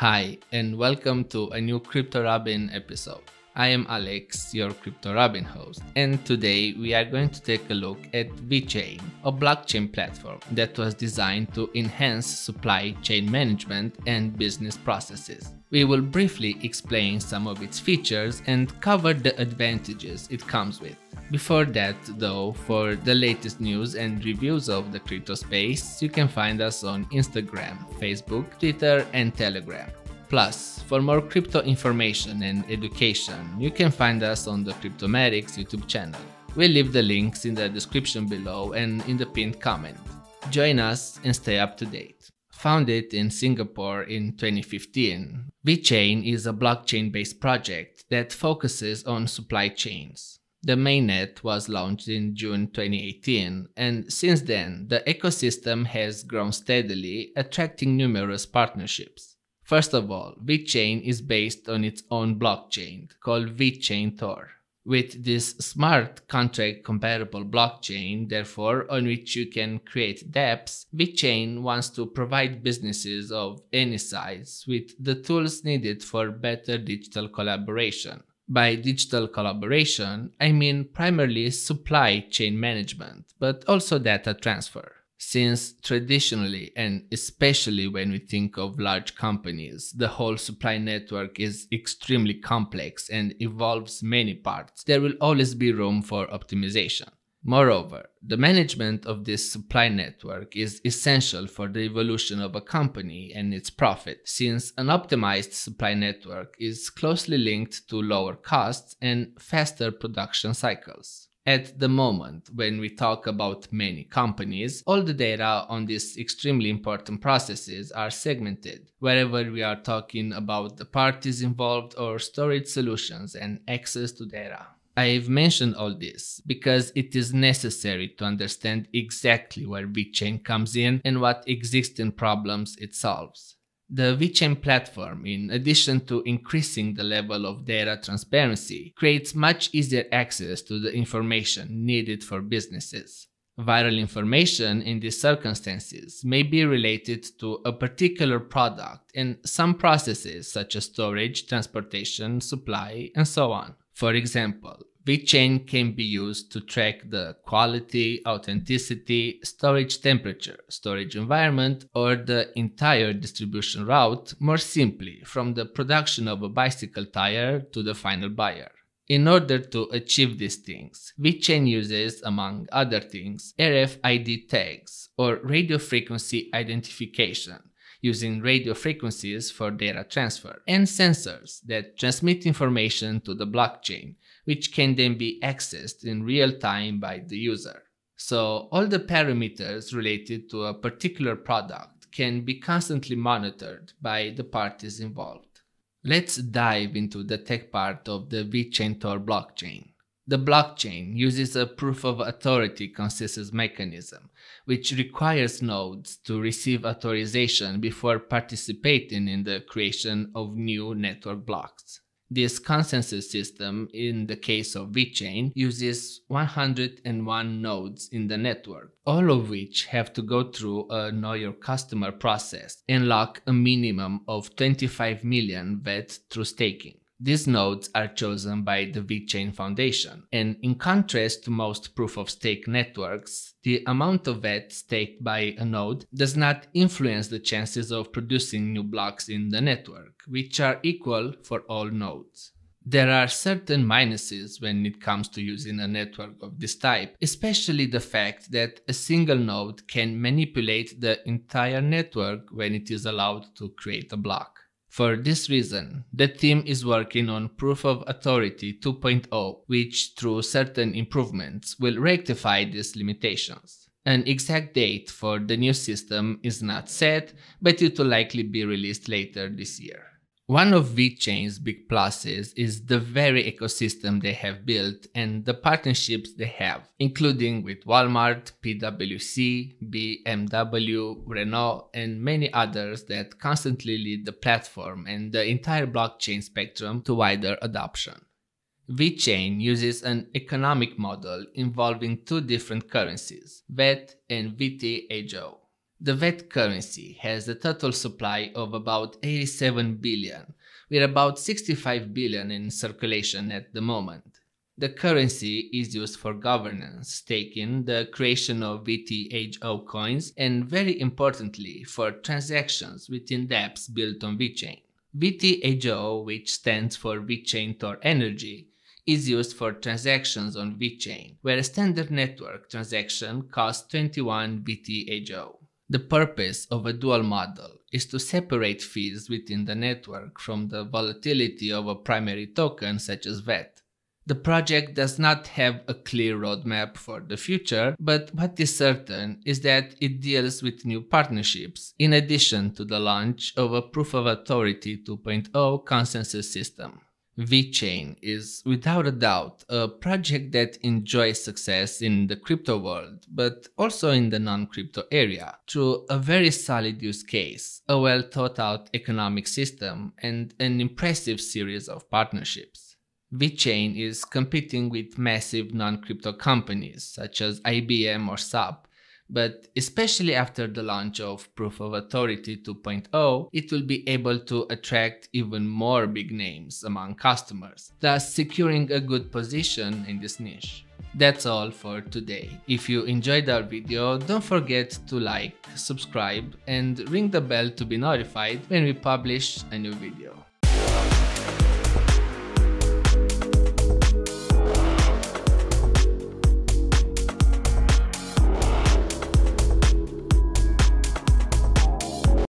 Hi, and welcome to a new CryptoRobin episode. I am Alex, your CryptoRobin host, and today we are going to take a look at VeChain, a blockchain platform that was designed to enhance supply chain management and business processes. We will briefly explain some of its features and cover the advantages it comes with. Before that, though, for the latest news and reviews of the crypto space, you can find us on Instagram, Facebook, Twitter, and Telegram. Plus, for more crypto information and education, you can find us on the Cryptomatics YouTube channel. We'll leave the links in the description below and in the pinned comment. Join us and stay up to date. Founded in Singapore in 2015, VeChain is a blockchain-based project that focuses on supply chains. The mainnet was launched in June 2018, and since then, the ecosystem has grown steadily, attracting numerous partnerships. First of all, VeChain is based on its own blockchain, called VeChainThor. With this smart contract-compatible blockchain, therefore, on which you can create dApps, VeChain wants to provide businesses of any size with the tools needed for better digital collaboration. By digital collaboration, I mean primarily supply chain management, but also data transfer. Since traditionally, and especially when we think of large companies, the whole supply network is extremely complex and involves many parts, there will always be room for optimization. Moreover, the management of this supply network is essential for the evolution of a company and its profit, since an optimized supply network is closely linked to lower costs and faster production cycles. At the moment, when we talk about many companies, all the data on these extremely important processes are segmented, wherever we are talking about the parties involved or storage solutions and access to data. I've mentioned all this because it is necessary to understand exactly where VeChain comes in and what existing problems it solves. The VeChain platform, in addition to increasing the level of data transparency, creates much easier access to the information needed for businesses. Viral information in these circumstances may be related to a particular product and some processes such as storage, transportation, supply, and so on. For example, VeChain can be used to track the quality, authenticity, storage temperature, storage environment, or the entire distribution route more simply, from the production of a bicycle tire to the final buyer. In order to achieve these things, VeChain uses, among other things, RFID tags or radio frequency identification, using radio frequencies for data transfer, and sensors that transmit information to the blockchain, which can then be accessed in real time by the user. So all the parameters related to a particular product can be constantly monitored by the parties involved. Let's dive into the tech part of the VeChainThor blockchain. The blockchain uses a Proof-of-Authority consensus mechanism, which requires nodes to receive authorization before participating in the creation of new network blocks. This consensus system, in the case of VeChain, uses 101 nodes in the network, all of which have to go through a Know Your Customer process and lock a minimum of 25 million VET through staking. These nodes are chosen by the VeChain Foundation, and in contrast to most proof-of-stake networks, the amount of VET staked by a node does not influence the chances of producing new blocks in the network, which are equal for all nodes. There are certain minuses when it comes to using a network of this type, especially the fact that a single node can manipulate the entire network when it is allowed to create a block. For this reason, the team is working on Proof-of-Authority 2.0, which, through certain improvements, will rectify these limitations. An exact date for the new system is not set, but it will likely be released later this year. One of VeChain's big pluses is the very ecosystem they have built and the partnerships they have, including with Walmart, PwC, BMW, Renault, and many others that constantly lead the platform and the entire blockchain spectrum to wider adoption. VeChain uses an economic model involving two different currencies, VET and VTHO. The VET currency has a total supply of about 87 billion, with about 65 billion in circulation at the moment. The currency is used for governance, staking, the creation of VTHO coins, and very importantly, for transactions within dApps built on VeChain. VTHO, which stands for VeChainThor Energy, is used for transactions on VeChain, where a standard network transaction costs 21 VTHO. The purpose of a dual model is to separate fees within the network from the volatility of a primary token such as VET. The project does not have a clear roadmap for the future, but what is certain is that it deals with new partnerships, in addition to the launch of a Proof-of-Authority 2.0 consensus system. VeChain is, without a doubt, a project that enjoys success in the crypto world, but also in the non-crypto area, through a very solid use case, a well-thought-out economic system, and an impressive series of partnerships. VeChain is competing with massive non-crypto companies, such as IBM or SAP, but especially after the launch of Proof-of-Authority 2.0, it will be able to attract even more big names among customers, thus securing a good position in this niche. That's all for today. If you enjoyed our video, don't forget to like, subscribe, and ring the bell to be notified when we publish a new video.